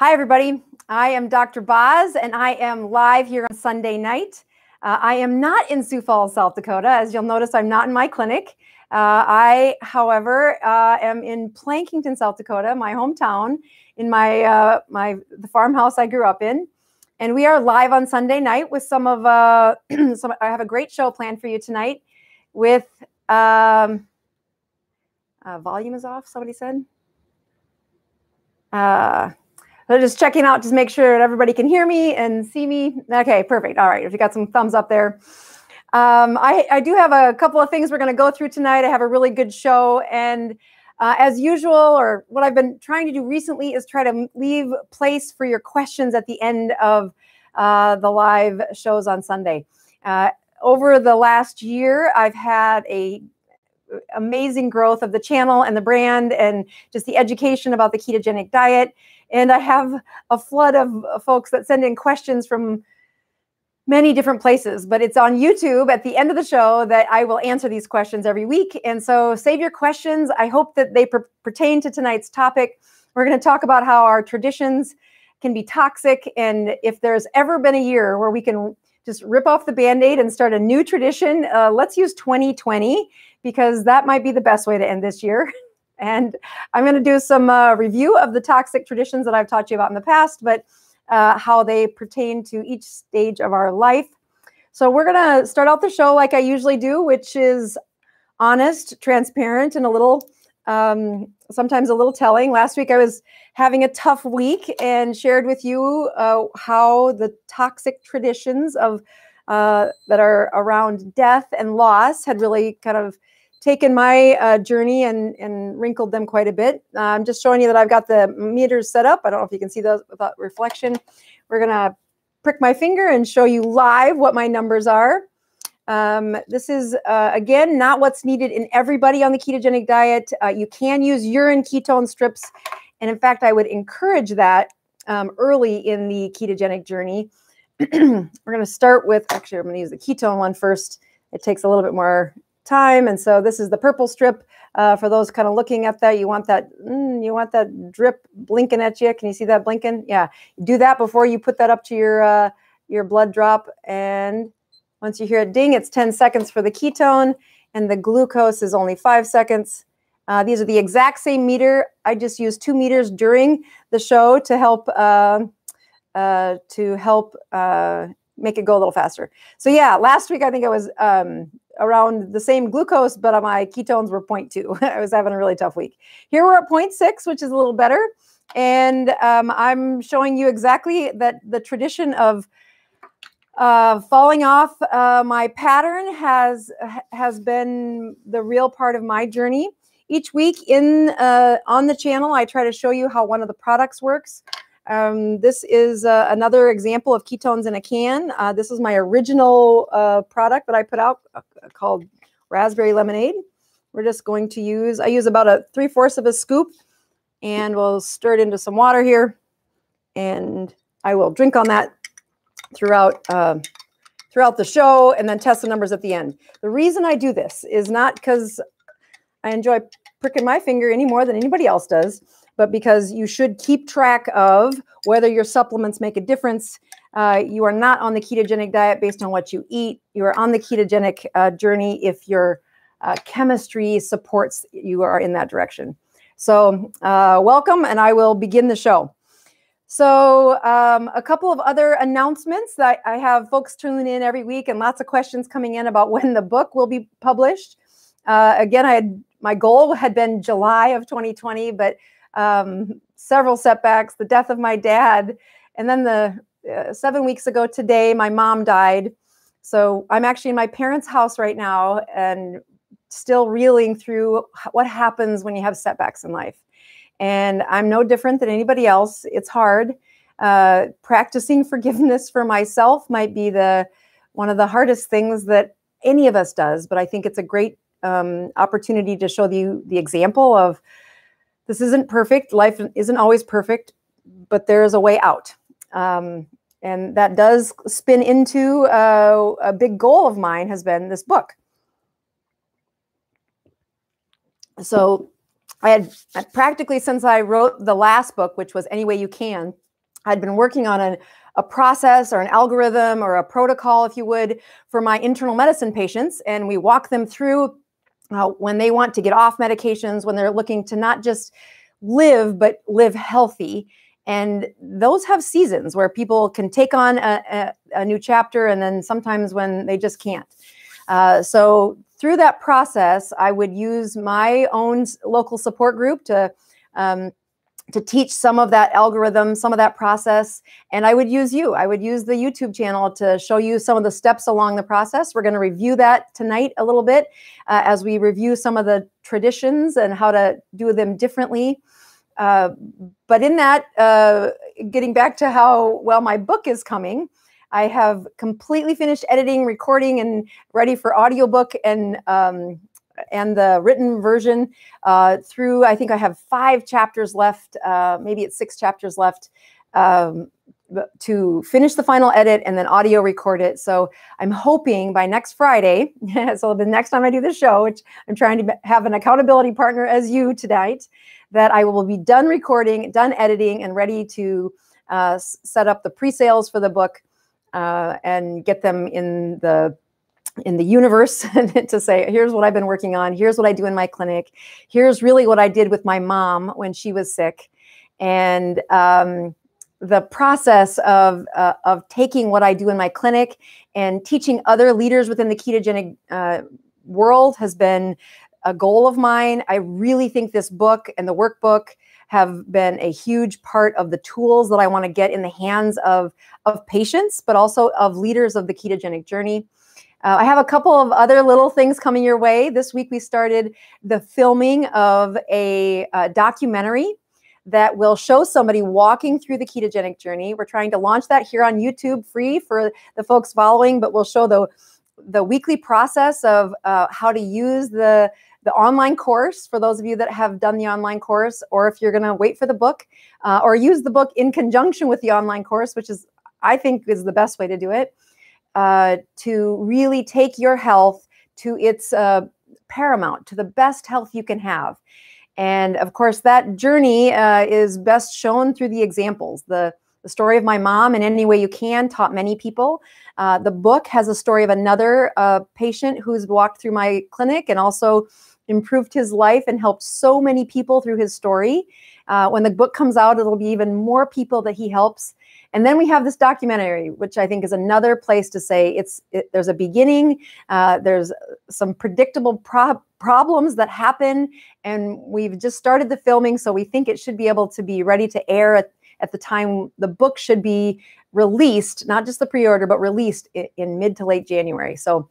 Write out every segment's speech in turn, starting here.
Hi, everybody. I am Dr. Boz, and I am live here on Sunday night. I am not in Sioux Falls, South Dakota. As you'll notice, I'm not in my clinic. I, however, am in Plankington, South Dakota, my hometown, in the farmhouse I grew up in. And we are live on Sunday night with some of, I have a great show planned for you tonight with, volume is off, somebody said. Just checking out, just make sure that everybody can hear me and see me. Okay, perfect. All right, if you got some thumbs up there. I do have a couple of things we're going to go through tonight. I have a really good show. And as usual, or what I've been trying to do recently is try to leave place for your questions at the end of the live shows on Sunday. Over the last year, I've had a amazing growth of the channel and the brand and just the education about the ketogenic diet. And I have a flood of folks that send in questions from many different places, but it's on YouTube at the end of the show that I will answer these questions every week. And so save your questions. I hope that they pertain to tonight's topic. We're going to talk about how our traditions can be toxic. And if there's ever been a year where we can just rip off the Band-Aid and start a new tradition, let's use 2020, because that might be the best way to end this year. And I'm going to do some review of the toxic traditions that I've taught you about in the past, but how they pertain to each stage of our life. So we're going to start out the show like I usually do, which is honest, transparent, and a little, sometimes a little telling. Last week I was having a tough week and shared with you how the toxic traditions of that are around death and loss had really kind of taken my journey and wrinkled them quite a bit. I'm just showing you that I've got the meters set up. I don't know if you can see those without reflection. We're going to prick my finger and show you live what my numbers are. This is, again, not what's needed in everybody on the ketogenic diet. You can use urine ketone strips. And in fact, I would encourage that early in the ketogenic journey. We're going to start with, actually, I'm going to use the ketone one first. It takes a little bit more time. And so this is the purple strip for those kind of looking at that. You want that, you want that drip blinking at you. Can you see that blinking? Yeah. Do that before you put that up to your blood drop. And once you hear it ding, it's 10 seconds for the ketone and the glucose is only 5 seconds. These are the exact same meter. I just used 2 meters during the show to help make it go a little faster. So yeah, last week I think I was around the same glucose, but my ketones were 0.2. I was having a really tough week. Here we're at 0.6, which is a little better. And I'm showing you exactly that the tradition of falling off my pattern has been the real part of my journey. Each week on the channel, I try to show you how one of the products works. This is another example of ketones in a can. This is my original product that I put out called Raspberry Lemonade. We're just going to use, I use about a 3/4 of a scoop, and we'll stir it into some water here. And I will drink on that throughout, throughout the show and then test the numbers at the end. The reason I do this is not because I enjoy pricking my finger any more than anybody else does, but because you should keep track of whether your supplements make a difference. You are not on the ketogenic diet based on what you eat. You are on the ketogenic journey if your chemistry supports you are in that direction. So welcome, and I will begin the show. So a couple of other announcements that I have folks tuning in every week and lots of questions coming in about when the book will be published. Again, my goal had been July of 2020, but several setbacks, the death of my dad, and then the 7 weeks ago today, my mom died. So I'm actually in my parents' house right now and still reeling through what happens when you have setbacks in life. And I'm no different than anybody else. It's hard. Practicing forgiveness for myself might be one of the hardest things that any of us does, but I think it's a great opportunity to show you the example of this isn't perfect. Life isn't always perfect, but there is a way out. And that does spin into a big goal of mine has been this book. So I had practically since I wrote the last book, which was Any Way You Can, I'd been working on a process or an algorithm or a protocol, if you would, for my internal medicine patients. And we walk them through when they want to get off medications, when they're looking to not just live, but live healthy. And those have seasons where people can take on a new chapter, and then sometimes when they just can't. So through that process, I would use my own local support group to teach some of that algorithm, some of that process. And I would use you. I would use the YouTube channel to show you some of the steps along the process. We're going to review that tonight a little bit as we review some of the traditions and how to do them differently. But in that, getting back to how well my book is coming, I have completely finished editing, recording, and ready for audiobook and the written version through, I think I have 5 chapters left, maybe it's 6 chapters left to finish the final edit and then audio record it. So I'm hoping by next Friday, so the next time I do the show, which I'm trying to have an accountability partner as you tonight, that I will be done recording, done editing, and ready to set up the pre-sales for the book and get them in the universe to say, here's what I've been working on. Here's what I do in my clinic. Here's really what I did with my mom when she was sick. And the process of taking what I do in my clinic and teaching other leaders within the ketogenic world has been a goal of mine. I really think this book and the workbook have been a huge part of the tools that I want to get in the hands of patients, but also of leaders of the ketogenic journey. I have a couple of other little things coming your way. This week, we started the filming of a documentary that will show somebody walking through the ketogenic journey. We're trying to launch that here on YouTube free for the folks following, but we'll show the weekly process of how to use the online course for those of you that have done the online course, or if you're going to wait for the book or use the book in conjunction with the online course, which is, I think, is the best way to do it. To really take your health to its paramount, to the best health you can have. And of course, that journey is best shown through the examples. The story of my mom in any way you can taught many people. The book has a story of another patient who's walked through my clinic and also improved his life and helped so many people through his story. When the book comes out, it'll be even more people that he helps. And then we have this documentary, which I think is another place to say there's a beginning, there's some predictable problems that happen, and we've just started the filming, so we think it should be able to be ready to air at the time the book should be released, not just the pre-order, but released in mid to late January. So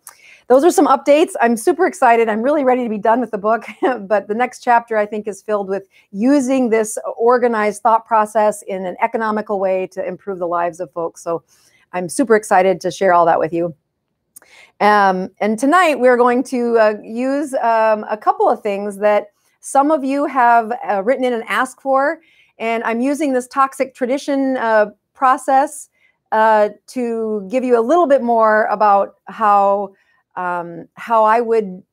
those are some updates. I'm super excited. I'm really ready to be done with the book, but the next chapter I think is filled with using this organized thought process in an economical way to improve the lives of folks. So I'm super excited to share all that with you. And tonight we're going to use a couple of things that some of you have written in and asked for. And I'm using this toxic tradition process to give you a little bit more about how I would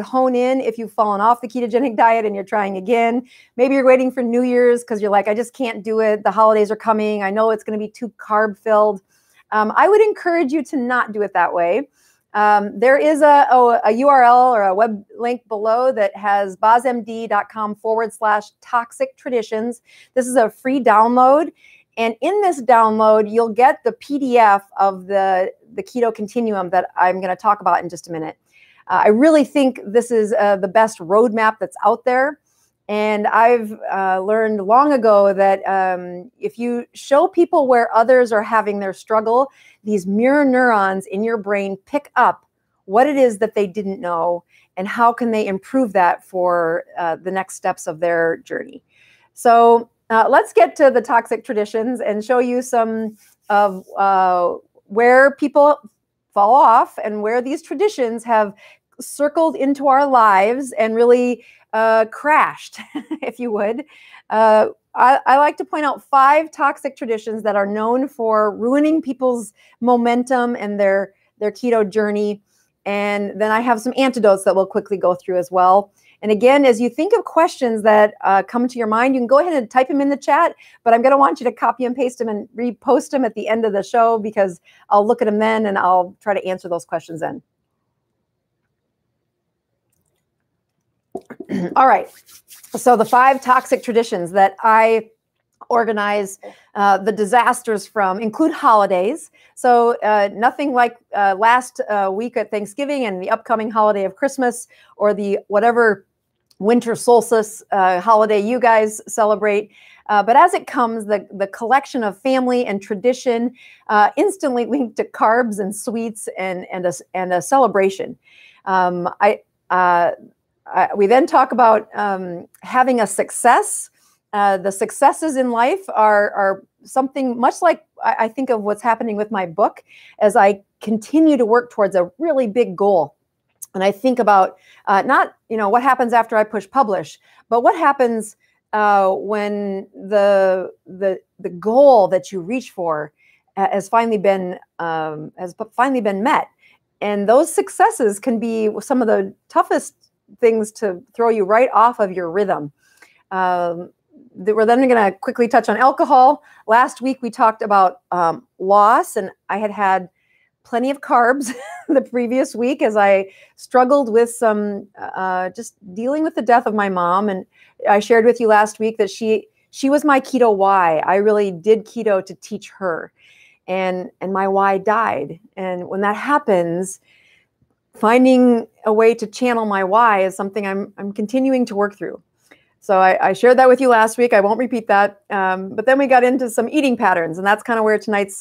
hone in if you've fallen off the ketogenic diet and you're trying again. Maybe you're waiting for New Year's because you're like, I just can't do it. The holidays are coming. I know it's going to be too carb filled. I would encourage you to not do it that way. There is a URL or a web link below that has bozmd.com/toxic-traditions. This is a free download. And in this download, you'll get the PDF of the Keto Continuum that I'm going to talk about in just a minute. I really think this is the best roadmap that's out there. And I've learned long ago that if you show people where others are having their struggle, these mirror neurons in your brain pick up what it is that they didn't know and how can they improve that for the next steps of their journey. So let's get to the toxic traditions and show you some of where people fall off and where these traditions have circled into our lives and really crashed, if you would. I like to point out 5 toxic traditions that are known for ruining people's momentum and their keto journey. And then I have some antidotes that we'll quickly go through as well. And again, as you think of questions that come to your mind, you can go ahead and type them in the chat, but I'm going to want you to copy and paste them and repost them at the end of the show, because I'll look at them then and I'll try to answer those questions then. All right. So the 5 toxic traditions that I organize the disasters from include holidays. So nothing like last week at Thanksgiving and the upcoming holiday of Christmas, or the whatever winter solstice holiday you guys celebrate. But as it comes, the collection of family and tradition instantly linked to carbs and sweets and a celebration. We then talk about having a success. The successes in life are something much like I think of what's happening with my book as I continue to work towards a really big goal. And I think about not, you know, what happens after I push publish, but what happens when the goal that you reach for has finally been met. And those successes can be some of the toughest things to throw you right off of your rhythm. We're then going to quickly touch on alcohol. Last week, we talked about loss, and I had plenty of carbs the previous week as I struggled with some just dealing with the death of my mom. And I shared with you last week that she was my keto why. I really did keto to teach her, and my why died. And when that happens, finding a way to channel my why is something I'm continuing to work through. So I shared that with you last week. I won't repeat that. But then we got into some eating patterns, and that's kind of where tonight's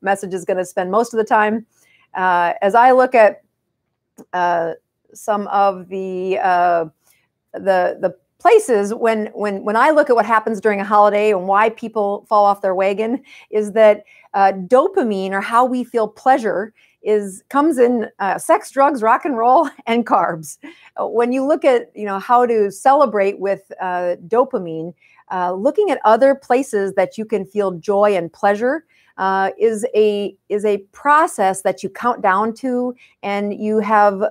message is going to spend most of the time. As I look at some of the places when I look at what happens during a holiday and why people fall off their wagon, is that dopamine, or how we feel pleasure, comes in sex, drugs, rock and roll, and carbs. When you look at, you know, how to celebrate with dopamine, looking at other places that you can feel joy and pleasure is a process that you count down to, and you have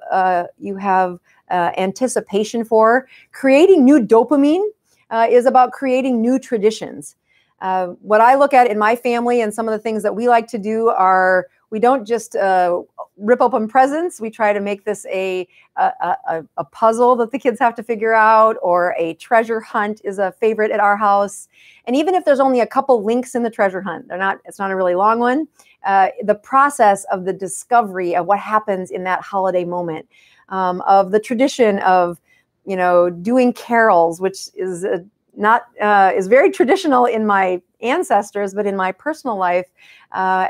anticipation for. Creating new dopamine is about creating new traditions. What I look at in my family and some of the things that we like to do are, we don't just rip open presents. We try to make this a puzzle that the kids have to figure out, or a treasure hunt is a favorite at our house. And even if there's only a couple links in the treasure hunt, it's not a really long one. The process of the discovery of what happens in that holiday moment, of the tradition of, you know, doing carols, which is is very traditional in my ancestors, but in my personal life,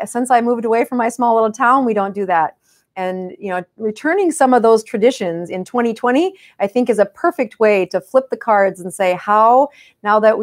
since I moved away from my small little town, we don't do that. And, you know, returning some of those traditions in 2020, I think, is a perfect way to flip the cards and say, how, now that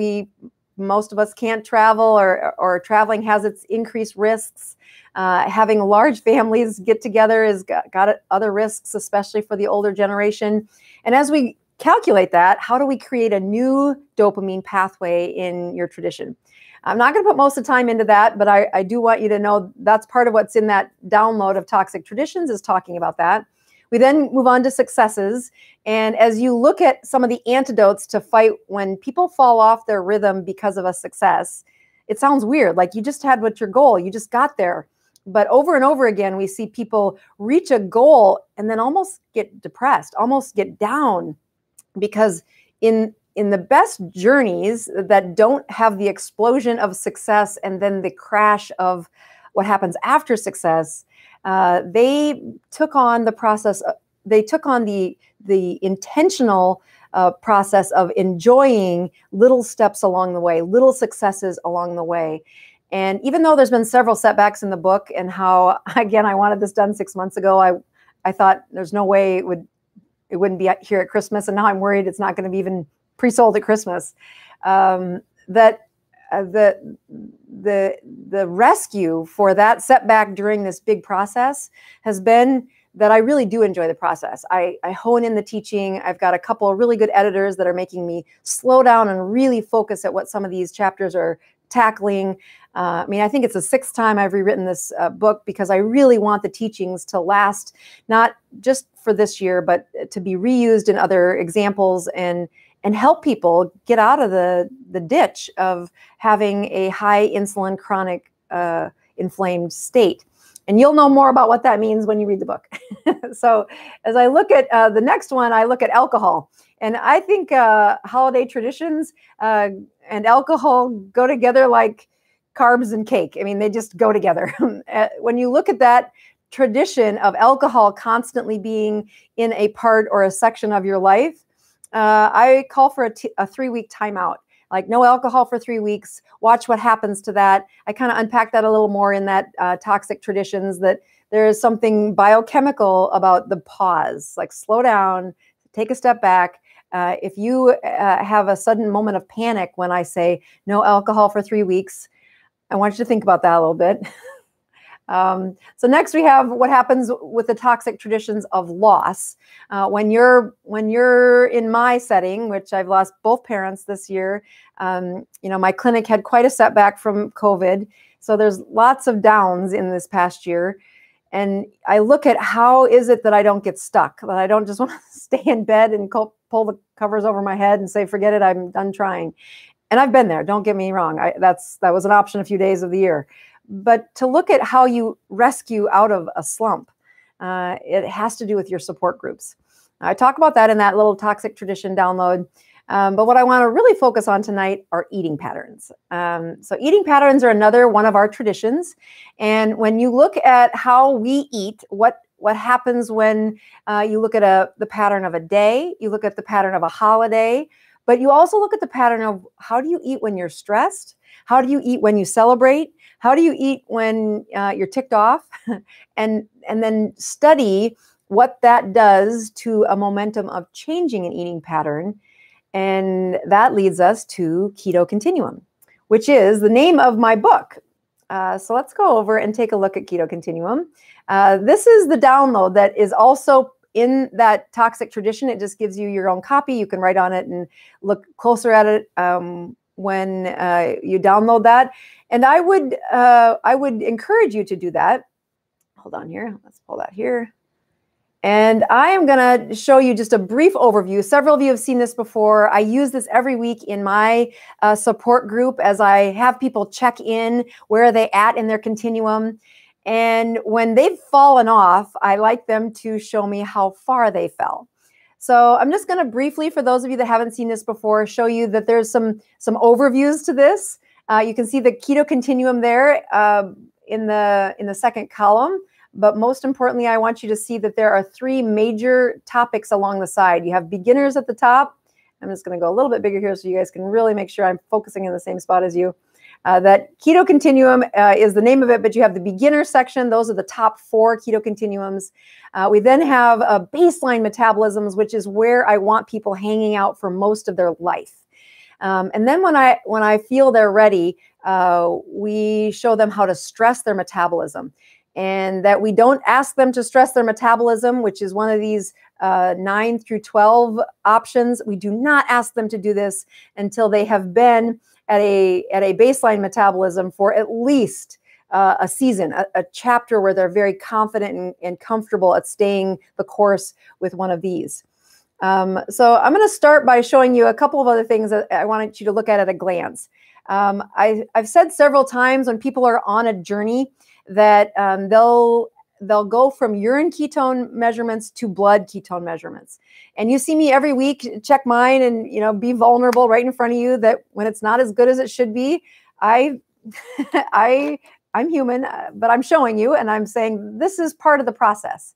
most of us can't travel, or traveling has its increased risks, having large families get together has got other risks, especially for the older generation. And as we calculate that, how do we create a new dopamine pathway in your tradition? I'm not going to put most of the time into that, but I do want you to know that's part of what's in that download of toxic traditions, is talking about that. We then move on to successes. And as you look at some of the antidotes to fight when people fall off their rhythm because of a success, it sounds weird. Like, you just had what your goal, you just got there. But over and over again, we see people reach a goal and then almost get depressed, almost get down. Because in the best journeys that don't have the explosion of success and then the crash of what happens after success, they took on the intentional process of enjoying little steps along the way, little successes along the way. And even though there's been several setbacks in the book, and how, again, I wanted this done 6 months ago, I thought there's no way it wouldn't be here at Christmas, and now I'm worried it's not going to be even pre-sold at Christmas. The rescue for that setback during this big process has been that I really do enjoy the process. I hone in the teaching. I've got a couple of really good editors that are making me slow down and really focus at what some of these chapters are tackling, I mean, I think it's the 6th time I've rewritten this book, because I really want the teachings to last, not just for this year, but to be reused in other examples and help people get out of the ditch of having a high insulin chronic inflamed state. And you'll know more about what that means when you read the book. So as I look at the next one, I look at alcohol. And I think holiday traditions and alcohol go together like carbs and cake. I mean, they just go together. When you look at that tradition of alcohol constantly being in a part or a section of your life, I call for a 3-week timeout. Like no alcohol for 3 weeks, watch what happens to that. I kind of unpack that a little more in that toxic traditions, that there is something biochemical about the pause, like slow down, take a step back. If you have a sudden moment of panic when I say no alcohol for 3 weeks, I want you to think about that a little bit. So next we have what happens with the toxic traditions of loss. When you're in my setting, which I've lost both parents this year, you know, my clinic had quite a setback from COVID. So there's lots of downs in this past year. And I look at how is it that I don't get stuck, that I don't just want to stay in bed and pull the covers over my head and say, forget it, I'm done trying. And I've been there, don't get me wrong. That was an option a few days of the year. But to look at how you rescue out of a slump, it has to do with your support groups. I talk about that in that little toxic tradition download. But what I want to really focus on tonight are eating patterns. So eating patterns are another one of our traditions. And when you look at how we eat, what happens when you look at the pattern of a day, you look at the pattern of a holiday, but you also look at the pattern of how do you eat when you're stressed? How do you eat when you celebrate? How do you eat when you're ticked off? and then study what that does to a momentum of changing an eating pattern. And that leads us to Keto Continuum, which is the name of my book. So let's go over and take a look at Keto Continuum. This is the download that is also in that toxic tradition. It just gives you your own copy. You can write on it and look closer at it when you download that. And I would encourage you to do that. Hold on here. Let's pull that here. And I am going to show you just a brief overview. Several of you have seen this before. I use this every week in my support group as I have people check in, where are they at in their continuum. And when they've fallen off, I like them to show me how far they fell. So I'm just going to briefly, for those of you that haven't seen this before, show you that there's some overviews to this. You can see the Keto Continuum there in the second column. But most importantly, I want you to see that there are 3 major topics along the side. You have beginners at the top. I'm just going to go a little bit bigger here so you guys can really make sure I'm focusing in the same spot as you. That Keto Continuum is the name of it, but you have the beginner section. Those are the top 4 Keto Continuums. We then have baseline metabolisms, which is where I want people hanging out for most of their life. And then when I feel they're ready, we show them how to stress their metabolism. And that we don't ask them to stress their metabolism, which is one of these 9 through 12 options. We do not ask them to do this until they have been at a baseline metabolism for at least a season, a chapter where they're very confident and comfortable at staying the course with one of these. So I'm going to start by showing you a couple of other things that I wanted you to look at a glance. I've said several times when people are on a journey that they'll go from urine ketone measurements to blood ketone measurements. And you see me every week check mine and, you know, be vulnerable right in front of you that when it's not as good as it should be, I'm human, but I'm showing you and I'm saying this is part of the process.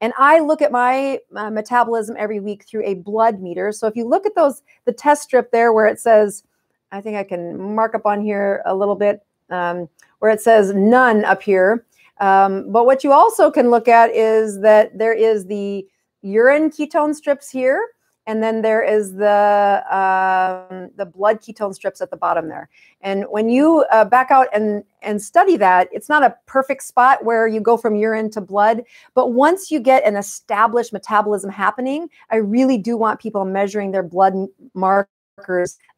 And I look at my metabolism every week through a blood meter. So if you look at the test strip there where it says, I think I can mark up on here a little bit, where it says none up here. But what you also can look at is that there is the urine ketone strips here, and then there is the blood ketone strips at the bottom there. And when you back out and study that, it's not a perfect spot where you go from urine to blood. But once you get an established metabolism happening, I really do want people measuring their blood mark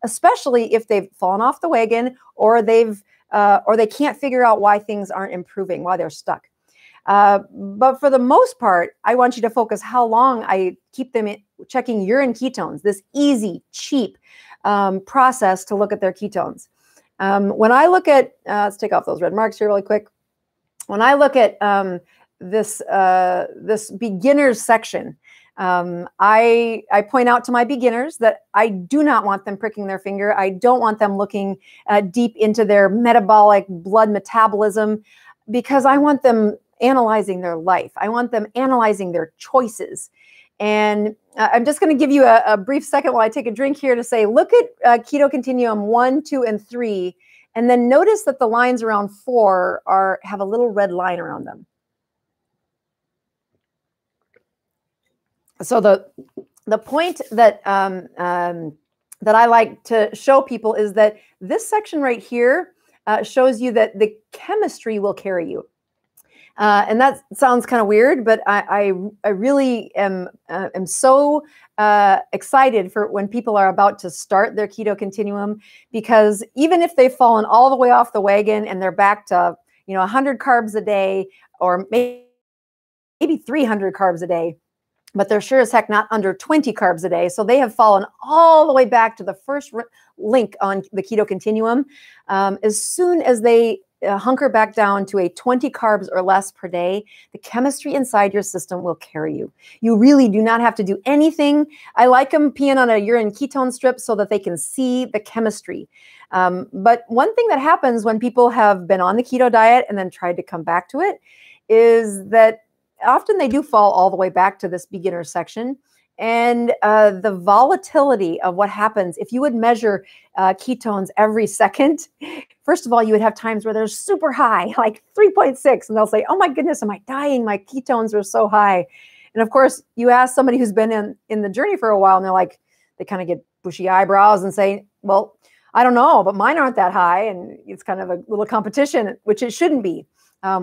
especially if they've fallen off the wagon or they've or they can't figure out why things aren't improving, why they're stuck. But for the most part, I want you to focus how long I keep them checking urine ketones, this easy, cheap process to look at their ketones. When I look at, let's take off those red marks here really quick. When I look at this beginners section, I point out to my beginners that I do not want them pricking their finger. I don't want them looking deep into their metabolic blood metabolism because I want them analyzing their life. I want them analyzing their choices. And I'm just going to give you a brief second while I take a drink here to say, look at Keto Continuum 1, 2, and 3, and then notice that the lines around 4 have a little red line around them. So the point that that I like to show people is that this section right here shows you that the chemistry will carry you, and that sounds kind of weird, but I really am so excited for when people are about to start their Keto Continuum, because even if they've fallen all the way off the wagon and they're back to 100 carbs a day or maybe 300 carbs a day. But they're sure as heck not under 20 carbs a day. So they have fallen all the way back to the first link on the Keto Continuum. As soon as they hunker back down to a 20 carbs or less per day, the chemistry inside your system will carry you. You really do not have to do anything. I like them peeing on a urine ketone strip so that they can see the chemistry. But one thing that happens when people have been on the keto diet and then tried to come back to it is that often they do fall all the way back to this beginner section. And the volatility of what happens, if you would measure ketones every second, first of all, you would have times where they're super high, like 3.6. And they'll say, oh my goodness, am I dying? My ketones are so high. And of course, you ask somebody who's been in the journey for a while, and they're like, they kind of get bushy eyebrows and say, well, I don't know, but mine aren't that high. And it's kind of a little competition, which it shouldn't be.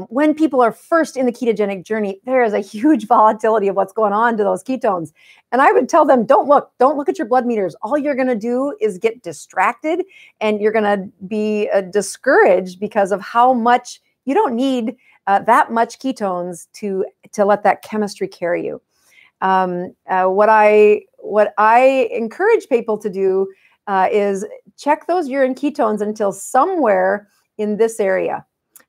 When people are first in the ketogenic journey, there is a huge volatility of what's going on to those ketones. And I would tell them, don't look at your blood meters. All you're going to do is get distracted, and you're going to be discouraged because of how much you don't need that much ketones to let that chemistry carry you. What I encourage people to do is check those urine ketones until somewhere in this area.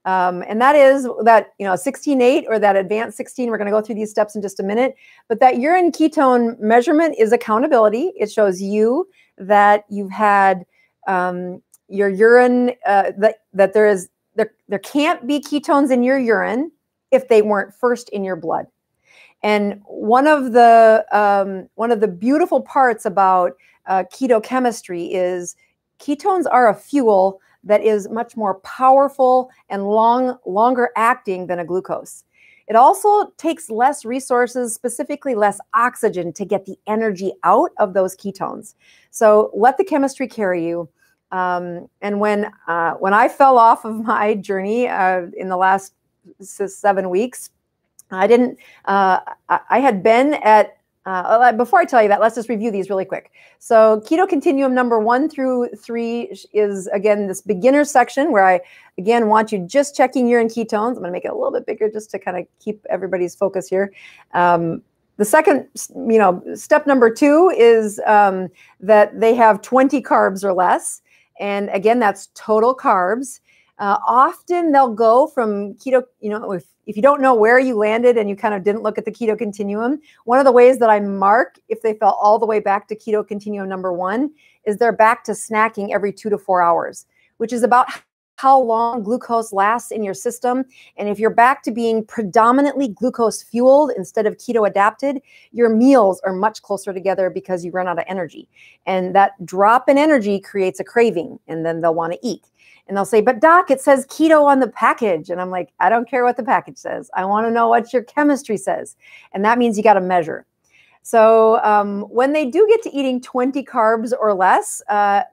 And that is that 16-8 or that advanced 16. We're going to go through these steps in just a minute. But that urine ketone measurement is accountability. It shows you that you've had your urine that there can't be ketones in your urine if they weren't first in your blood. And one of the beautiful parts about ketochemistry is ketones are a fuel that is much more powerful and longer acting than a glucose. It also takes less resources, specifically less oxygen, to get the energy out of those ketones. So let the chemistry carry you. And when I fell off of my journey in the last 7 weeks, I didn't. I had been at. Before I tell you that, let's just review these really quick. So Keto Continuum number 1 through 3 is, again, this beginner section where I, again, want you just checking urine ketones. I'm going to make it a little bit bigger just to kind of keep everybody's focus here. The second, step number 2 is that they have 20 carbs or less. And again, that's total carbs. Often they'll go from keto, if you don't know where you landed and you kind of didn't look at the Keto Continuum, one of the ways that I mark if they fell all the way back to Keto Continuum number 1 is they're back to snacking every 2 to 4 hours, which is about how long glucose lasts in your system. And if you're back to being predominantly glucose fueled instead of keto adapted, your meals are much closer together because you run out of energy. And that drop in energy creates a craving, and then they'll want to eat. And they'll say, but doc, it says keto on the package. And I'm like, I don't care what the package says. I want to know what your chemistry says. And that means you got to measure. So when they do get to eating 20 carbs or less,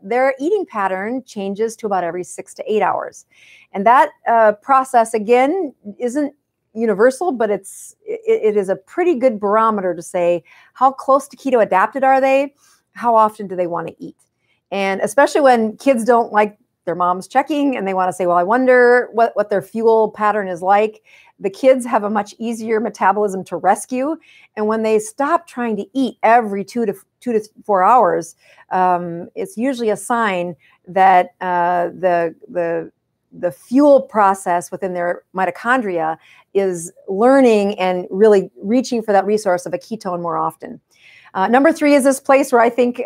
their eating pattern changes to about every 6 to 8 hours. And that process, again, isn't universal, but it is a pretty good barometer to say how close to keto adapted are they? How often do they want to eat? And especially when kids don't like their mom's checking and they want to say, well, I wonder what their fuel pattern is like. The kids have a much easier metabolism to rescue. And when they stop trying to eat every 2 to 4 hours, it's usually a sign that the fuel process within their mitochondria is learning and really reaching for that resource of a ketone more often. Number three is this place where I think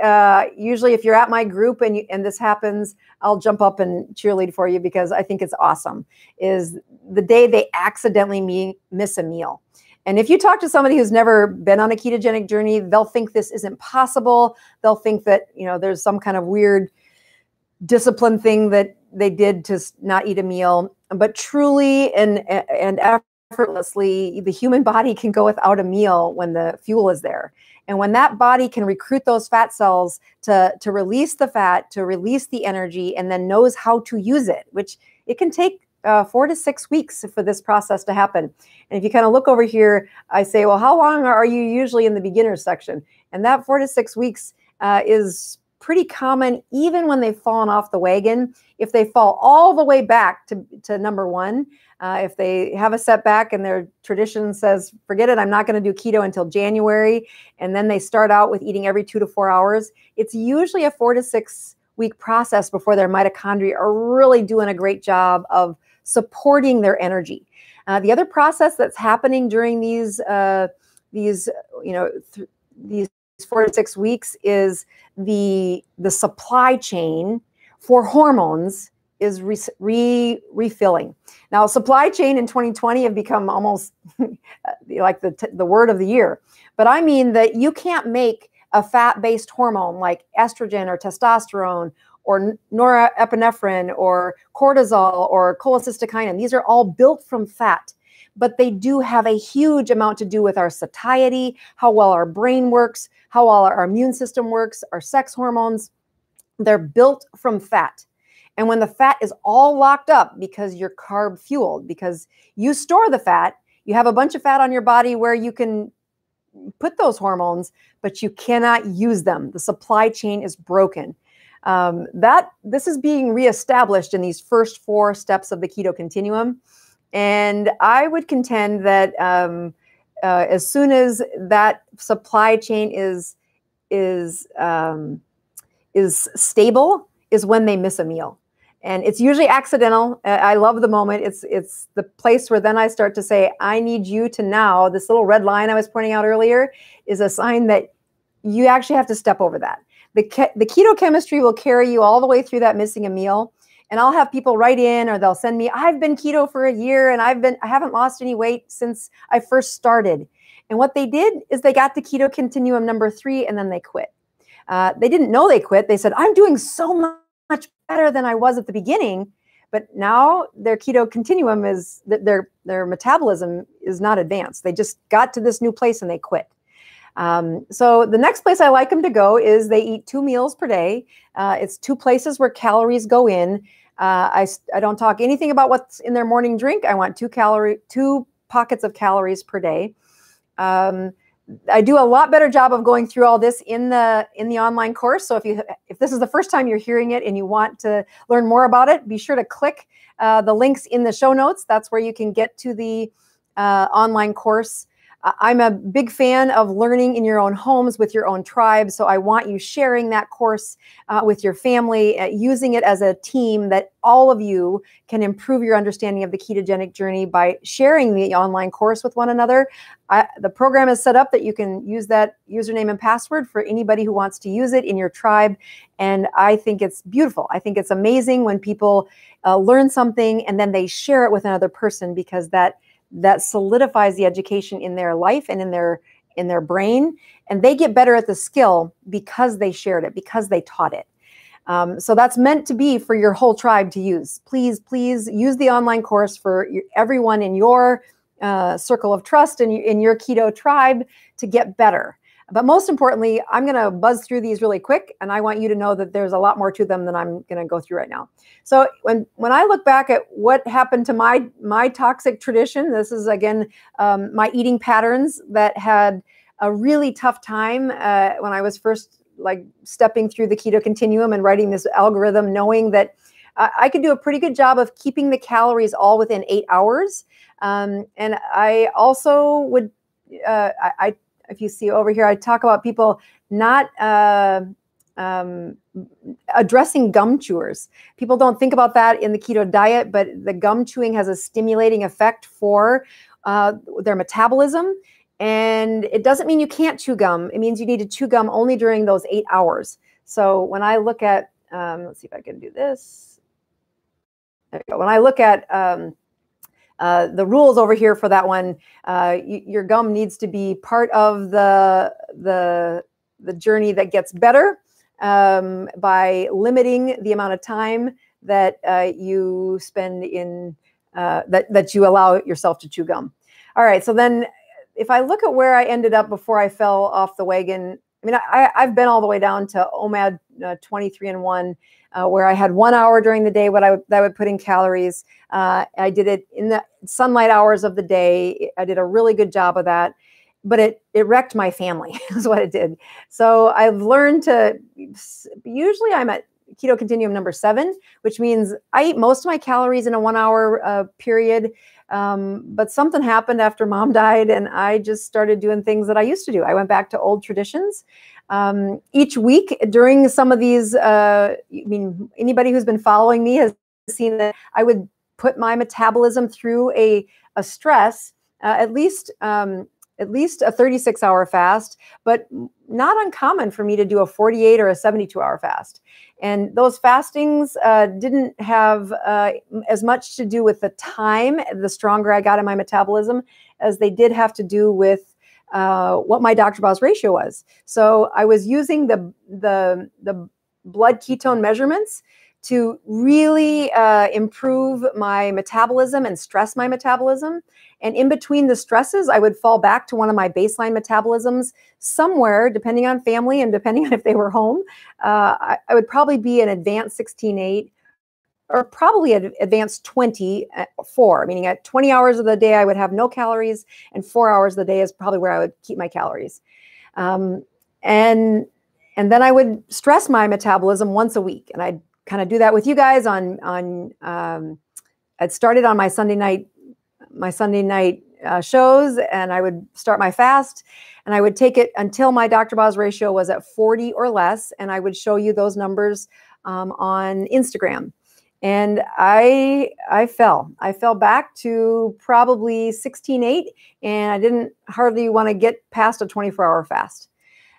usually if you're at my group and this happens, I'll jump up and cheerlead for you because I think it's awesome, is the day they accidentally miss a meal. And if you talk to somebody who's never been on a ketogenic journey, they'll think this isn't possible. They'll think that, you know, there's some kind of weird discipline thing that they did to not eat a meal. But truly and effortlessly, the human body can go without a meal when the fuel is there. And when that body can recruit those fat cells to release the fat, to release the energy, and then knows how to use it, which it can take 4 to 6 weeks for this process to happen. And if you kind of look over here, I say, well, how long are you usually in the beginner section? And that 4 to 6 weeks is pretty common, even when they've fallen off the wagon. If they fall all the way back to number one, if they have a setback and their tradition says, forget it, I'm not going to do keto until January, and then they start out with eating every 2 to 4 hours, it's usually a 4 to 6 week process before their mitochondria are really doing a great job of supporting their energy. The other process that's happening during these 4 to 6 weeks is the supply chain for hormones is refilling. Now, supply chain in 2020 have become almost like the word of the year. But I mean that you can't make a fat-based hormone like estrogen or testosterone or norepinephrine or cortisol or cholecystokinin. These are all built from fat. But they do have a huge amount to do with our satiety, how well our brain works, how well our immune system works, our sex hormones. They're built from fat. And when the fat is all locked up because you're carb fueled, because you store the fat, you have a bunch of fat on your body where you can put those hormones, but you cannot use them. The supply chain is broken. This is being reestablished in these first 4 steps of the keto continuum. And I would contend that as soon as that supply chain is stable, is when they miss a meal, and it's usually accidental. I love the moment. It's the place where then I start to say, I need you to now. This little red line I was pointing out earlier is a sign that you actually have to step over that. The keto chemistry will carry you all the way through that missing a meal. And I'll have people write in, or they'll send me, I've been keto for a year and I haven't lost any weight since I first started. And what they did is they got to Keto Continuum number 3 and then they quit. They didn't know they quit. They said, I'm doing so much better than I was at the beginning. But now their Keto Continuum is, their metabolism is not advanced. They just got to this new place and they quit. So the next place I like them to go is they eat 2 meals per day. It's 2 places where calories go in. I don't talk anything about what's in their morning drink. I want 2 pockets of calories per day. I do a lot better job of going through all this in the online course. So if this is the first time you're hearing it and you want to learn more about it, be sure to click the links in the show notes. That's where you can get to the online course. I'm a big fan of learning in your own homes with your own tribe. So I want you sharing that course with your family, using it as a team that all of you can improve your understanding of the ketogenic journey by sharing the online course with one another. The program is set up that you can use that username and password for anybody who wants to use it in your tribe. And I think it's beautiful. I think it's amazing when people learn something and then they share it with another person, because that solidifies the education in their life and in their brain, and they get better at the skill because they shared it, because they taught it. So that's meant to be for your whole tribe to use. Please use the online course for everyone in your circle of trust and in your keto tribe to get better. But most importantly, I'm going to buzz through these really quick, and I want you to know that there's a lot more to them than I'm going to go through right now. So when I look back at what happened to my toxic tradition, this is, again, my eating patterns that had a really tough time when I was first like stepping through the keto continuum and writing this algorithm, knowing that I could do a pretty good job of keeping the calories all within 8 hours. And I also would, if you see over here, I talk about people not addressing gum chewers. People don't think about that in the keto diet, but the gum chewing has a stimulating effect for their metabolism. And it doesn't mean you can't chew gum. It means you need to chew gum only during those 8 hours. So when I look at, let's see if I can do this. There you go. When I look at the rules over here for that one, your gum needs to be part of the journey that gets better by limiting the amount of time that you spend in that you allow yourself to chew gum. All right. So then, if I look at where I ended up before I fell off the wagon, I mean, I've been all the way down to OMAD 23 and 1, where I had 1 hour during the day that I would put in calories. I did it in the sunlight hours of the day. I did a really good job of that, but it wrecked my family is what it did. So I've learned to, usually I'm at Keto Continuum number 7, which means I eat most of my calories in a 1 hour period. But something happened after mom died, and I just started doing things that I used to do. I went back to old traditions. Each week during some of these, I mean, anybody who's been following me has seen that I would put my metabolism through a stress, at least a 36-hour fast, but not uncommon for me to do a 48 or a 72-hour fast. And those fastings didn't have as much to do with the time, the stronger I got in my metabolism, as they did have to do with what my Dr. Boz ratio was. So I was using the blood ketone measurements to really improve my metabolism and stress my metabolism. And in between the stresses, I would fall back to one of my baseline metabolisms somewhere, depending on family and depending on if they were home. I would probably be an advanced 16-8 or probably an advanced 20-4, meaning at 20 hours of the day, I would have no calories, and 4 hours of the day is probably where I would keep my calories. And then I would stress my metabolism once a week, and I'd kind of do that with you guys I'd started on my Sunday night shows, and I would start my fast, and I would take it until my Dr. Boz ratio was at 40 or less, and I would show you those numbers on Instagram. And I fell back to probably 16-8, and I didn't hardly want to get past a 24-hour fast.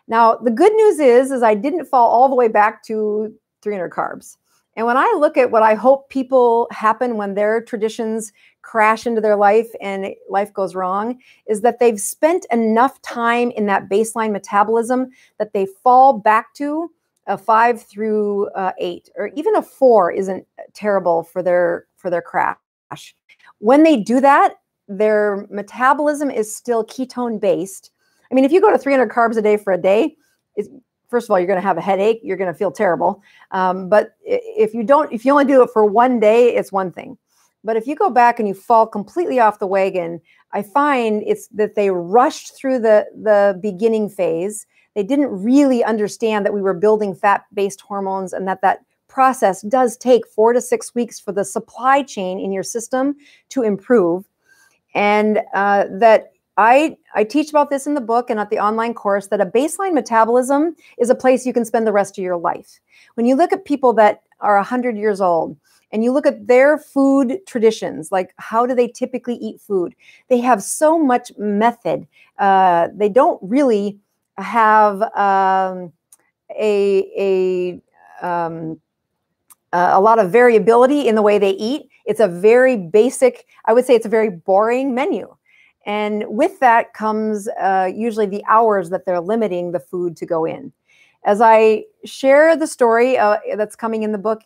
Now the good news is I didn't fall all the way back to 300 carbs. And when I look at what I hope people happen when their traditions crash into their life and life goes wrong, is that they've spent enough time in that baseline metabolism that they fall back to a 5 through 8, or even a 4 isn't terrible for their crash. When they do that, their metabolism is still ketone based. I mean, if you go to 300 carbs a day for a day, first of all, you're going to have a headache. You're going to feel terrible. But if you only do it for one day, it's one thing. But if you go back and you fall completely off the wagon, I find it's that they rushed through the beginning phase. They didn't really understand that we were building fat-based hormones, and that process does take 4 to 6 weeks for the supply chain in your system to improve. And I teach about this in the book and at the online course, that a baseline metabolism is a place you can spend the rest of your life. When you look at people that are 100 years old and you look at their food traditions, like how do they typically eat food, they have so much method. They don't really have a lot of variability in the way they eat. It's a very basic, I would say it's a very boring menu. And with that comes usually the hours that they're limiting the food to go in. As I share the story that's coming in the book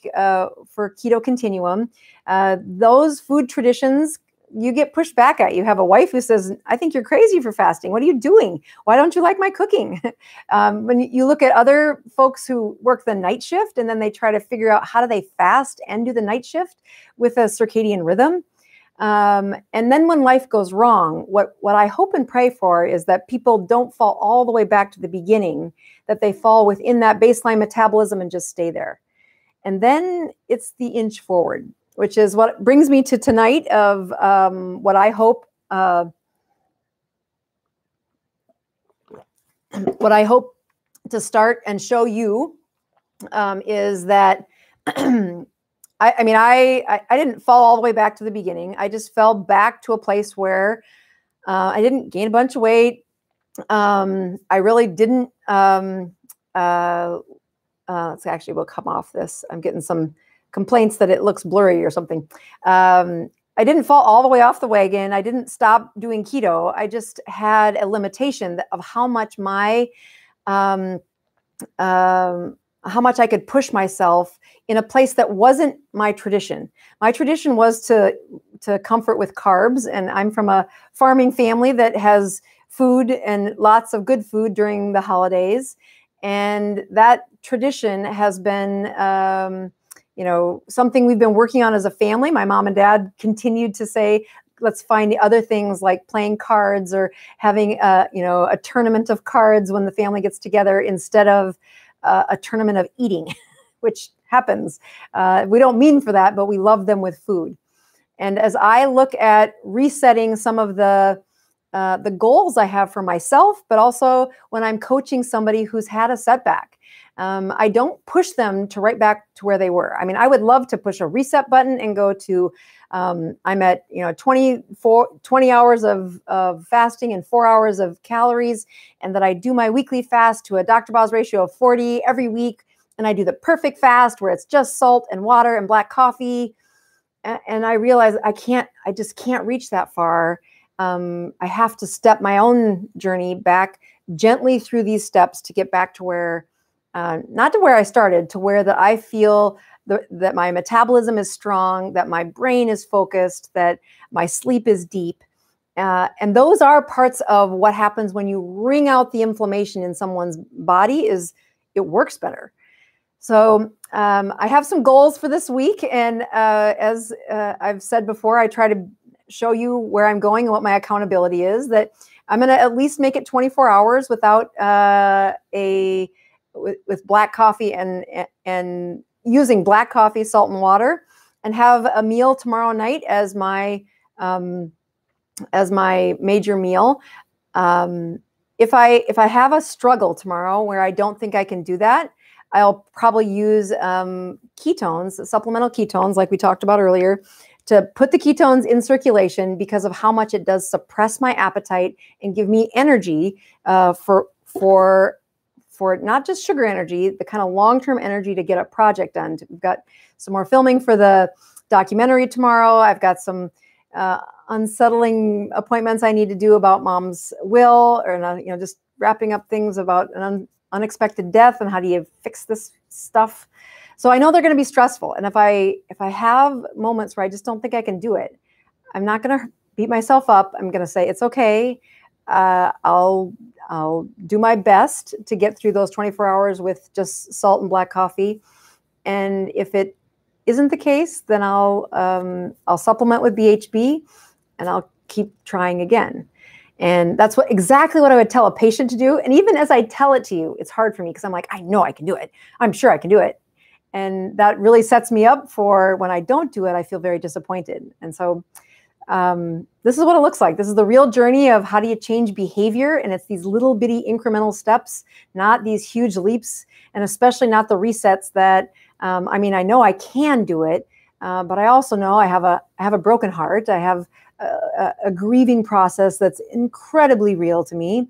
for Keto Continuum, those food traditions, you get pushed back at. You have a wife who says, I think you're crazy for fasting. What are you doing? Why don't you like my cooking? When you look at other folks who work the night shift, and then they try to figure out how do they fast and do the night shift with a circadian rhythm. And then when life goes wrong, what I hope and pray for is that people don't fall all the way back to the beginning, that they fall within that baseline metabolism and just stay there. And then it's the inch forward, which is what brings me to tonight of what I hope to start and show you is that I didn't fall all the way back to the beginning. I just fell back to a place where I didn't gain a bunch of weight. I really didn't. Let's actually, we'll come off this. I'm getting some complaints that it looks blurry or something. I didn't fall all the way off the wagon. I didn't stop doing keto. I just had a limitation of how much my how much I could push myself in a place that wasn't my tradition. My tradition was to comfort with carbs, and I'm from a farming family that has food and lots of good food during the holidays. And that tradition has been, you know, something we've been working on as a family. My mom and dad continued to say, let's find other things like playing cards or having, you know, a tournament of cards when the family gets together instead of a tournament of eating, which happens. We don't mean for that, but we love them with food. And as I look at resetting some of the goals I have for myself, but also when I'm coaching somebody who's had a setback, I don't push them to right back to where they were. I mean, I would love to push a reset button and go to, I'm at, you know, 20 hours of fasting and 4 hours of calories, and that I do my weekly fast to a Dr. Boz ratio of 40 every week. And I do the perfect fast where it's just salt and water and black coffee. And I realize I just can't reach that far. I have to step my own journey back gently through these steps to get back to where not to where I started, to where that I feel that my metabolism is strong, that my brain is focused, that my sleep is deep. And those are parts of what happens when you wring out the inflammation in someone's body is it works better. So I have some goals for this week. And as I've said before, I try to show you where I'm going and what my accountability is, that I'm going to at least make it 24 hours without with black coffee and using black coffee, salt and water, and have a meal tomorrow night as my major meal. If I have a struggle tomorrow where I don't think I can do that, I'll probably use ketones, supplemental ketones, like we talked about earlier, to put the ketones in circulation because of how much it does suppress my appetite and give me energy for not just sugar energy, the kind of long-term energy to get a project done. We've got some more filming for the documentary tomorrow. I've got some unsettling appointments I need to do about mom's will, or you know, just wrapping up things about an unexpected death and how do you fix this stuff. So I know they're going to be stressful. And if I have moments where I just don't think I can do it, I'm not going to beat myself up. I'm going to say, it's okay. I'll do my best to get through those 24 hours with just salt and black coffee. And if it isn't the case, then I'll supplement with BHB and I'll keep trying again. And that's exactly what I would tell a patient to do. And even as I tell it to you, it's hard for me because I'm like, I know I can do it. I'm sure I can do it. And that really sets me up for when I don't do it, I feel very disappointed. And so this is what it looks like. This is the real journey of how do you change behavior? And it's these little bitty incremental steps, not these huge leaps, and especially not the resets that, I mean, I know I can do it, but I also know I have a broken heart. I have a grieving process that's incredibly real to me.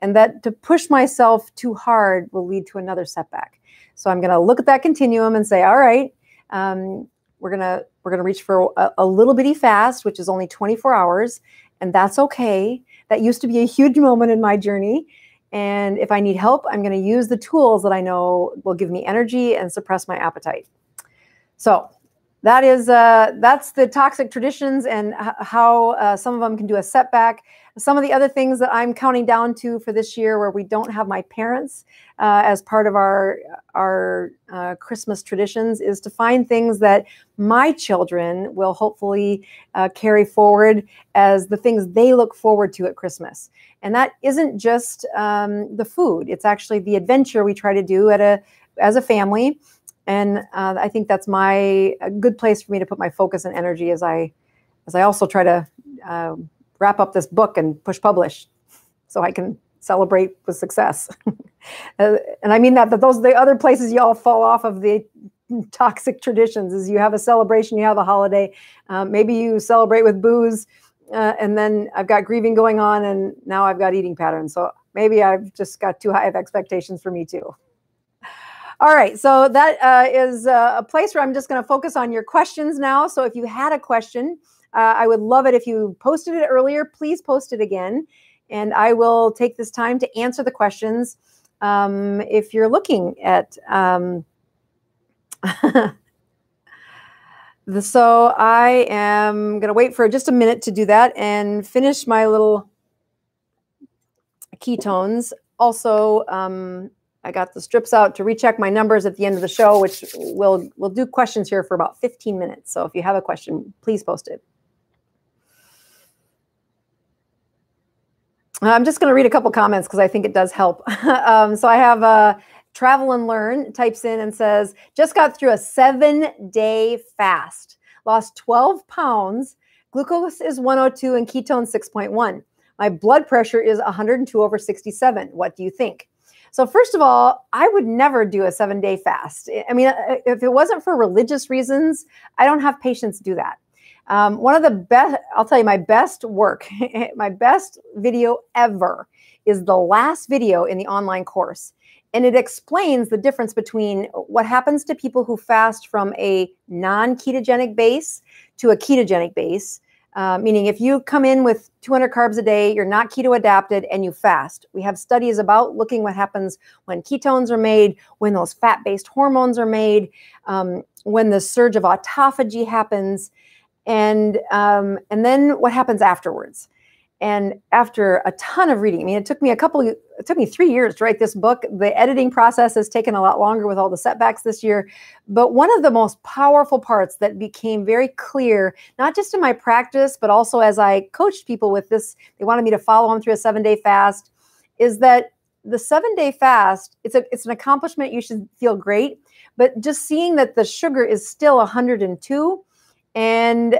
And that to push myself too hard will lead to another setback. So I'm going to look at that continuum and say, all right, we're gonna reach for a little bitty fast, which is only 24 hours, and that's okay. That used to be a huge moment in my journey. And if I need help, I'm going to use the tools that I know will give me energy and suppress my appetite. So that is, that's the toxic traditions and how some of them can do a setback. Some of the other things that I'm counting down to for this year where we don't have my parents as part of our Christmas traditions is to find things that my children will hopefully carry forward as the things they look forward to at Christmas. And that isn't just the food. It's actually the adventure we try to do at as a family. And I think that's a good place for me to put my focus and energy as I also try to wrap up this book and push publish so I can celebrate with success. And I mean that those are the other places y'all fall off of the toxic traditions is you have a celebration, you have a holiday. Maybe you celebrate with booze and then I've got grieving going on and now I've got eating patterns. So maybe I've just got too high of expectations for me too. All right, so that is a place where I'm just going to focus on your questions now. So if you had a question, I would love it if you posted it earlier. Please post it again, and I will take this time to answer the questions. If you're looking at so I am going to wait for just a minute to do that and finish my little ketones. Also, I got the strips out to recheck my numbers at the end of the show, which we'll do questions here for about 15 minutes. So if you have a question, please post it. I'm just going to read a couple comments because I think it does help. So I have Travel and Learn types in and says, just got through a 7-day fast, lost 12 pounds. Glucose is 102 and ketone 6.1. My blood pressure is 102/67. What do you think? So first of all, I would never do a 7-day fast. I mean, if it wasn't for religious reasons, I don't have patients do that. One of the best, I'll tell you my best work, my best video ever is the last video in the online course. And it explains the difference between what happens to people who fast from a non-ketogenic base to a ketogenic base. Meaning if you come in with 200 carbs a day, you're not keto adapted and you fast. We have studies about looking what happens when ketones are made, when those fat-based hormones are made, when the surge of autophagy happens, and then what happens afterwards. And after a ton of reading, I mean, it took me 3 years to write this book. The editing process has taken a lot longer with all the setbacks this year. But one of the most powerful parts that became very clear, not just in my practice, but also as I coached people with this, they wanted me to follow them through a 7-day fast, is that the 7-day fast, it's an accomplishment. You should feel great. But just seeing that the sugar is still 102, and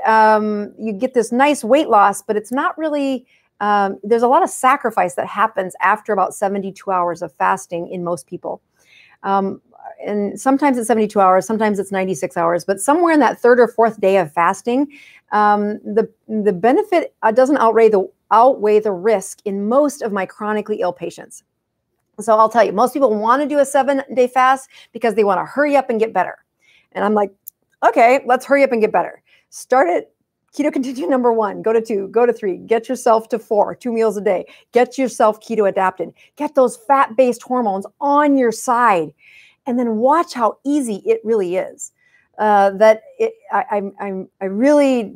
you get this nice weight loss, but it's not really, there's a lot of sacrifice that happens after about 72 hours of fasting in most people. And sometimes it's 72 hours, sometimes it's 96 hours, but somewhere in that third or fourth day of fasting, the benefit doesn't outweigh the risk in most of my chronically ill patients. So I'll tell you, most people want to do a 7-day fast because they want to hurry up and get better. And I'm like, okay, let's hurry up and get better. Start at Keto Continuum number 1, go to 2, go to 3, get yourself to 4, 2 meals a day, get yourself keto adapted, get those fat-based hormones on your side, and then watch how easy it really is. I don't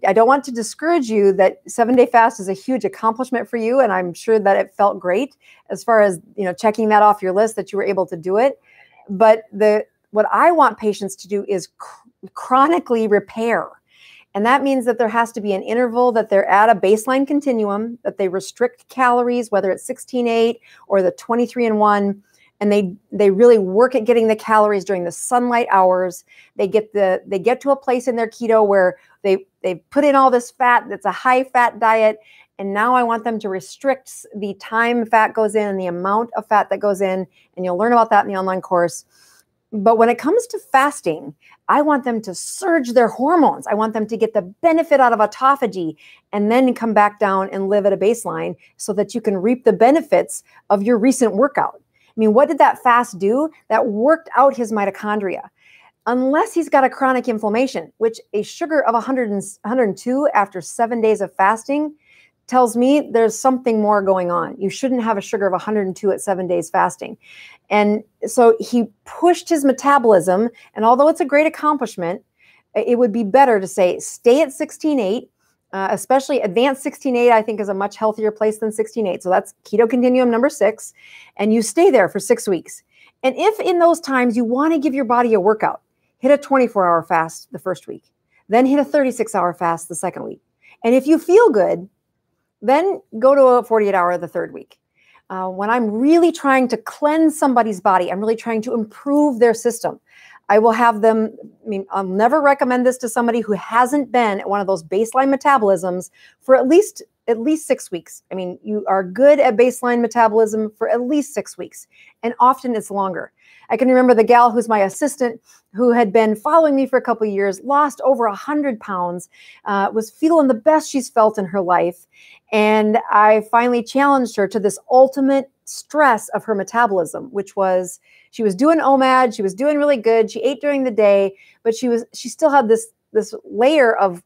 want to discourage you that 7-day fast is a huge accomplishment for you, and I'm sure that it felt great as far as, you know, checking that off your list that you were able to do it. But what I want patients to do is chronically repair. And that means that there has to be an interval that they're at a baseline continuum, that they restrict calories, whether it's 16-8 or the 23-1, and they really work at getting the calories during the sunlight hours. They get to a place in their keto where they put in all this fat, that's a high fat diet, and now I want them to restrict the time fat goes in and the amount of fat that goes in, and you'll learn about that in the online course. But when it comes to fasting, I want them to surge their hormones. I want them to get the benefit out of autophagy and then come back down and live at a baseline so that you can reap the benefits of your recent workout. I mean, what did that fast do? That worked out his mitochondria. Unless he's got a chronic inflammation, which a sugar of 102 after 7 days of fasting tells me there's something more going on. You shouldn't have a sugar of 102 at 7 days fasting. And so he pushed his metabolism. And although it's a great accomplishment, It would be better to say stay at 16.8, especially advanced 16.8, I think is a much healthier place than 16.8. So that's Keto Continuum number 6. And you stay there for 6 weeks. And if in those times you want to give your body a workout, hit a 24-hour fast the first week, then hit a 36-hour fast the second week. And if you feel good, then go to a 48-hour the third week. When I'm really trying to cleanse somebody's body, I'm really trying to improve their system, I will have them, I mean, I'll never recommend this to somebody who hasn't been at one of those baseline metabolisms for at least 6 weeks. I mean, you are good at baseline metabolism for at least 6 weeks, and often it's longer. I can remember the gal who's my assistant who had been following me for a couple of years, lost over 100 pounds, was feeling the best she's felt in her life. And I finally challenged her to this ultimate stress of her metabolism, which was she was doing OMAD, she was doing really good, she ate during the day, but she still had this layer of,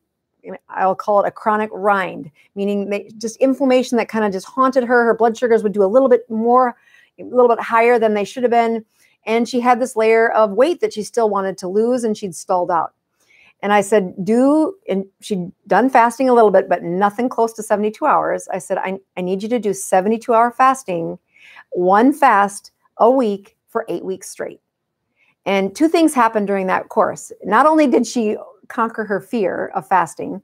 I'll call it a chronic rind, meaning just inflammation that kind of just haunted her. Her blood sugars would do a little bit higher than they should have been. And she had this layer of weight that she still wanted to lose, and she'd stalled out. And I said, and she'd done fasting a little bit, but nothing close to 72 hours. I said, I need you to do 72-hour fasting, one fast a week for 8 weeks straight. And two things happened during that course. Not only did she conquer her fear of fasting,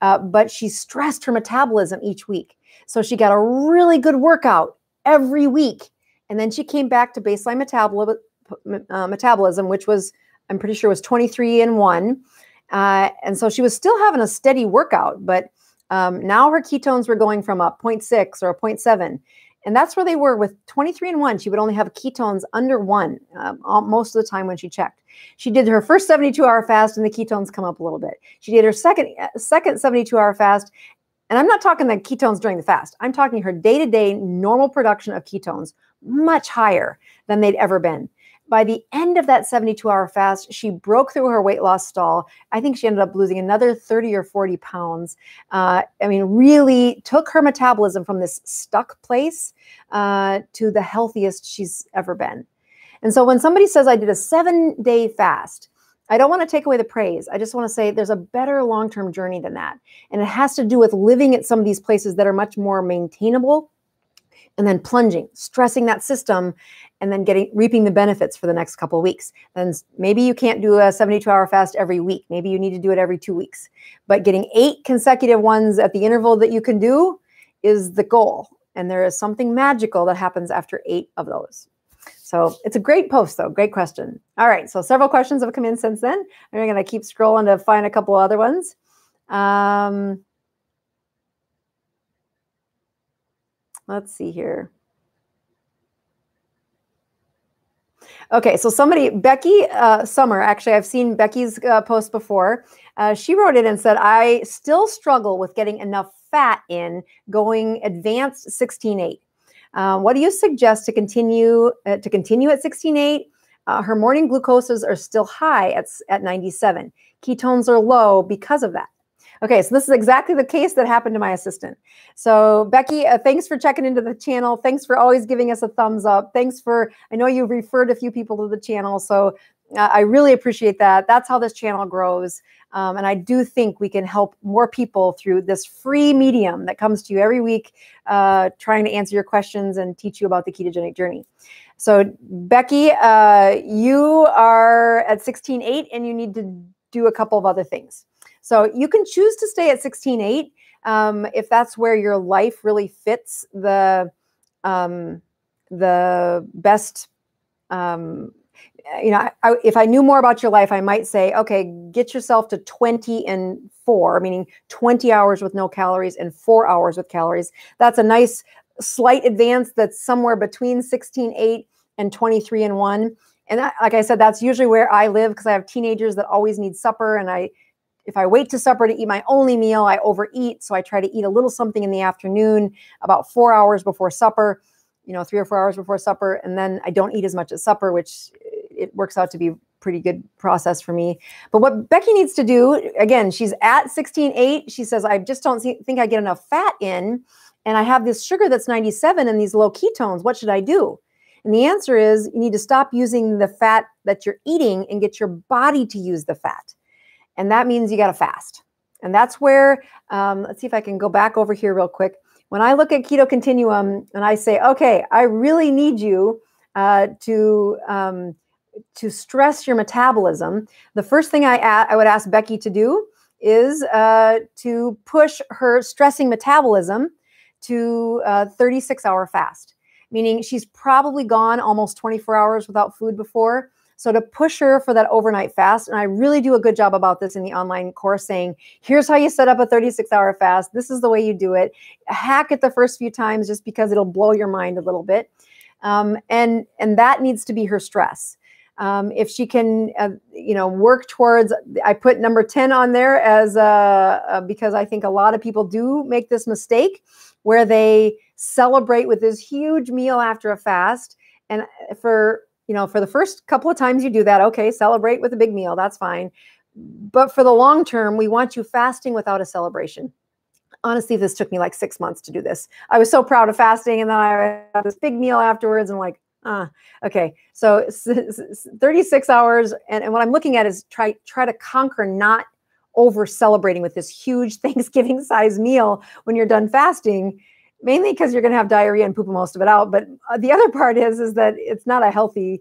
but she stressed her metabolism each week. So she got a really good workout every week. And then she came back to baseline metabolism, which was, I'm pretty sure, was 23 and 1. And so she was still having a steady workout, but now her ketones were going from a 0.6 or a 0.7. And that's where they were with 23 and 1. She would only have ketones under 1 most of the time when she checked. She did her first 72-hour fast, and the ketones come up a little bit. She did her second 72-hour fast. And I'm not talking the ketones during the fast. I'm talking her day-to-day normal production of ketones, much higher than they'd ever been. By the end of that 72-hour fast, she broke through her weight loss stall. I think she ended up losing another 30 or 40 pounds. I mean, really took her metabolism from this stuck place to the healthiest she's ever been. And so when somebody says, I did a 7-day fast, I don't want to take away the praise. I just want to say there's a better long-term journey than that. And it has to do with living at some of these places that are much more maintainable, and then plunging, stressing that system, and then reaping the benefits for the next couple of weeks. Then maybe you can't do a 72-hour fast every week. Maybe you need to do it every 2 weeks. But getting 8 consecutive ones at the interval that you can do is the goal. And there is something magical that happens after 8 of those. So it's a great post, though. Great question. All right. So several questions have come in since then. I'm going to keep scrolling to find a couple other ones. Let's see here. Okay, so somebody, Becky Summer, actually, I've seen Becky's post before. She wrote it and said, I still struggle with getting enough fat in going advanced 16.8. What do you suggest to continue at 16.8? Her morning glucoses are still high at 97. Ketones are low because of that. Okay, so this is exactly the case that happened to my assistant. So Becky, thanks for checking into the channel. Thanks for always giving us a thumbs up. Thanks for, I know you've referred a few people to the channel, so I really appreciate that. That's how this channel grows. And I do think we can help more people through this free medium that comes to you every week, trying to answer your questions and teach you about the ketogenic journey. So Becky, you are at 16.8 and you need to do a couple of other things. So you can choose to stay at 16.8 if that's where your life really fits the best. If I knew more about your life, I might say, okay, get yourself to 20 and 4, meaning 20 hours with no calories and 4 hours with calories. That's a nice slight advance that's somewhere between 16.8 and 23 and 1. And that, like I said, that's usually where I live because I have teenagers that always need supper, and if I wait to supper to eat my only meal, I overeat. So I try to eat a little something in the afternoon, about 4 hours before supper, 3 or 4 hours before supper. And then I don't eat as much at supper, which it works out to be a pretty good process for me. But what Becky needs to do, again, she's at 16.8. She says, I just don't think I get enough fat in, and I have this sugar that's 97 and these low ketones. What should I do? And the answer is you need to stop using the fat that you're eating and get your body to use the fat. And that means you got to fast. And that's where, let's see if I can go back over here real quick. When I look at Keto Continuum and I say, okay, I really need you to stress your metabolism, the first thing I would ask Becky to do is to push her stressing metabolism to a 36-hour fast, meaning she's probably gone almost 24 hours without food before. So to push her for that overnight fast, and I really do a good job about this in the online course saying, here's how you set up a 36-hour fast. This is the way you do it. Hack it the first few times just because it'll blow your mind a little bit. And that needs to be her stress. If she can, you know, work towards, I put number 10 on there as because I think a lot of people do make this mistake where they celebrate with this huge meal after a fast. And for, you know, for the first couple of times you do that, okay, celebrate with a big meal, that's fine. But for the long term, we want you fasting without a celebration. Honestly, this took me like 6 months to do this. I was so proud of fasting, and then I had this big meal afterwards, and I'm like, okay. So 36 hours. And what I'm looking at is try to conquer not over celebrating with this huge Thanksgiving size meal when you're done fasting, mainly because you're going to have diarrhea and poop most of it out. But the other part is that it's not a healthy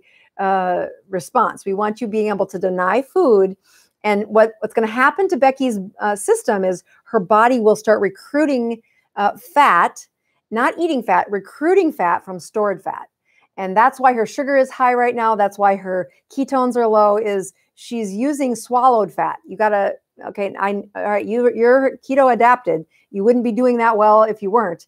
response. We want you being able to deny food. And what's going to happen to Becky's system is her body will start recruiting fat, not eating fat, recruiting fat from stored fat. And that's why her sugar is high right now. That's why her ketones are low, is she's using swallowed fat. You got to, okay, all right, you're keto adapted. You wouldn't be doing that well if you weren't.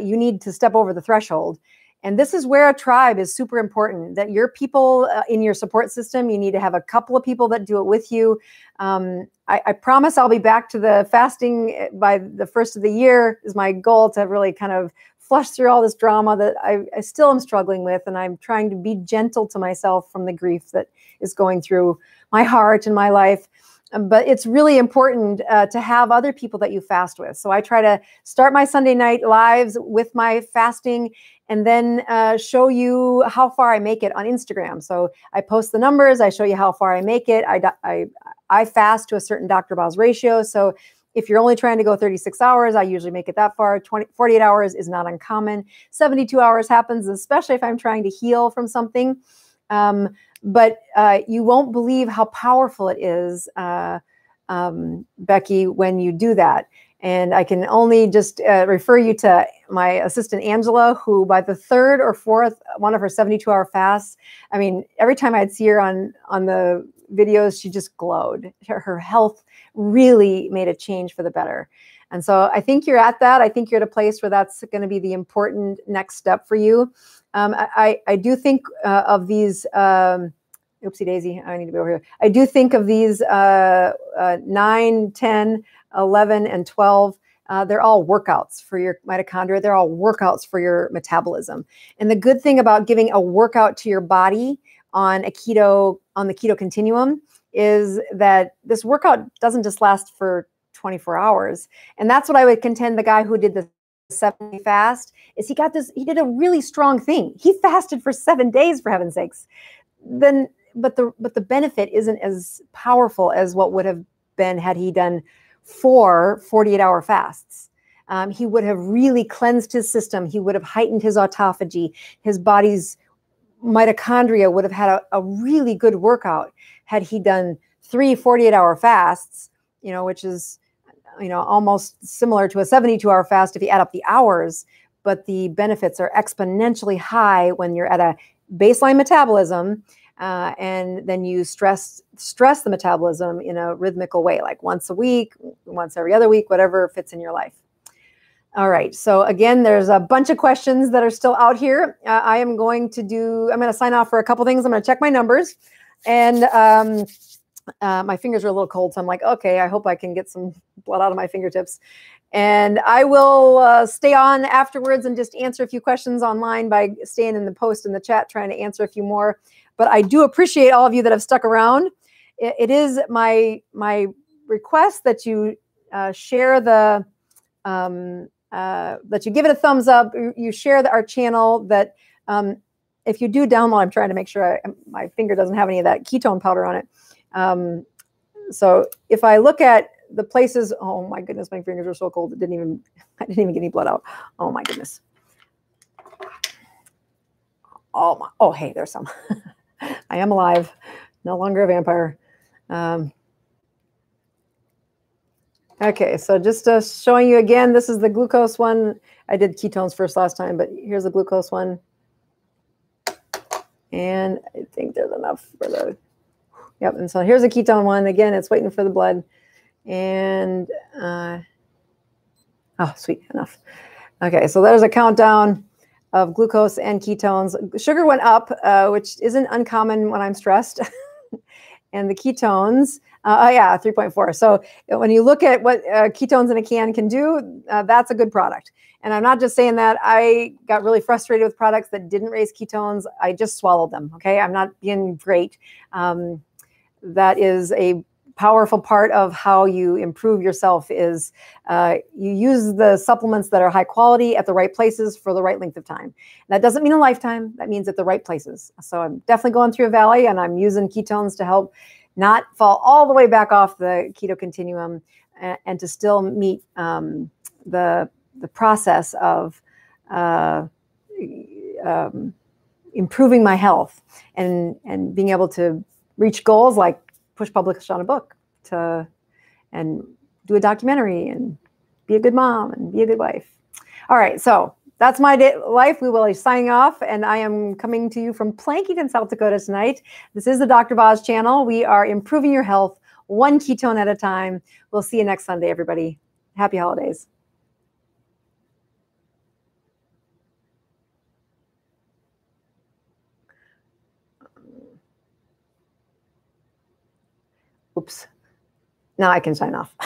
You need to step over the threshold. And this is where a tribe is super important, that your people in your support system, you need to have a couple of people that do it with you. I promise I'll be back to the fasting by the first of the year is my goal, to really kind of flush through all this drama that I still am struggling with. And I'm trying to be gentle to myself from the grief that is going through my heart and my life. But it's really important to have other people that you fast with. So I try to start my Sunday night lives with my fasting, and then show you how far I make it on Instagram. So I post the numbers. I show you how far I make it. I fast to a certain Dr. Boz ratio. So if you're only trying to go 36 hours, I usually make it that far. 48 hours is not uncommon. 72 hours happens, especially if I'm trying to heal from something. But you won't believe how powerful it is, Becky, when you do that. And I can only just refer you to my assistant, Angela, who by the third or fourth one of her 72-hour fasts, I mean, every time I'd see her on the videos, she just glowed. Her health really made a change for the better. And so I think you're at that. I think you're at a place where that's going to be the important next step for you. I do think of these, oopsie daisy, I need to be over here. I do think of these 9, 10, 11, and 12. They're all workouts for your mitochondria. They're all workouts for your metabolism. And the good thing about giving a workout to your body on the Keto Continuum is that this workout doesn't just last for 24 hours. And that's what I would contend the guy who did the 7-day fast is, he got this, he did a really strong thing. He fasted for 7 days, for heaven's sakes. Then, but the benefit isn't as powerful as what would have been had he done 4 48-hour fasts. He would have really cleansed his system. He would have heightened his autophagy. His body's mitochondria would have had a really good workout had he done 3 48-hour fasts, you know, which is, you know, almost similar to a 72-hour fast if you add up the hours, but the benefits are exponentially high when you're at a baseline metabolism, and then you stress the metabolism in a rhythmical way, like once a week, once every other week, whatever fits in your life. All right. So again, there's a bunch of questions that are still out here. I'm going to sign off for a couple things. I'm going to check my numbers, and my fingers are a little cold, so I'm like, okay, I hope I can get some blood out of my fingertips. And I will stay on afterwards and just answer a few questions online by staying in the post in the chat, trying to answer a few more. But I do appreciate all of you that have stuck around. It is my request that you share that you give it a thumbs up. You share our channel. That if you do download, I'm trying to make sure my finger doesn't have any of that ketone powder on it. So if I look at the places, oh my goodness, my fingers are so cold. I didn't even get any blood out. Oh my goodness. Oh, my, oh hey, there's some. I am alive, no longer a vampire. Okay, so just showing you again, this is the glucose one. I did ketones first last time, but here's the glucose one. And I think there's enough for the, yep. And so here's a ketone one. Again, it's waiting for the blood. And, oh, sweet, enough. Okay, so there's a countdown of glucose and ketones. Sugar went up, which isn't uncommon when I'm stressed. And the ketones, oh yeah, 3.4. So when you look at what ketones in a can do, that's a good product. And I'm not just saying that. I got really frustrated with products that didn't raise ketones. I just swallowed them, okay? I'm not being great. That is a powerful part of how you improve yourself is you use the supplements that are high quality at the right places for the right length of time. And that doesn't mean a lifetime. That means at the right places. So I'm definitely going through a valley, and I'm using ketones to help not fall all the way back off the keto continuum and to still meet the process of improving my health and being able to reach goals like push publish on a book and do a documentary and be a good mom and be a good wife. All right, so that's my day life. We will be signing off, and I am coming to you from Plankington, South Dakota tonight. This is the Dr. Boz channel. We are improving your health one ketone at a time. We'll see you next Sunday, everybody. Happy holidays. Oops. Now I can sign off.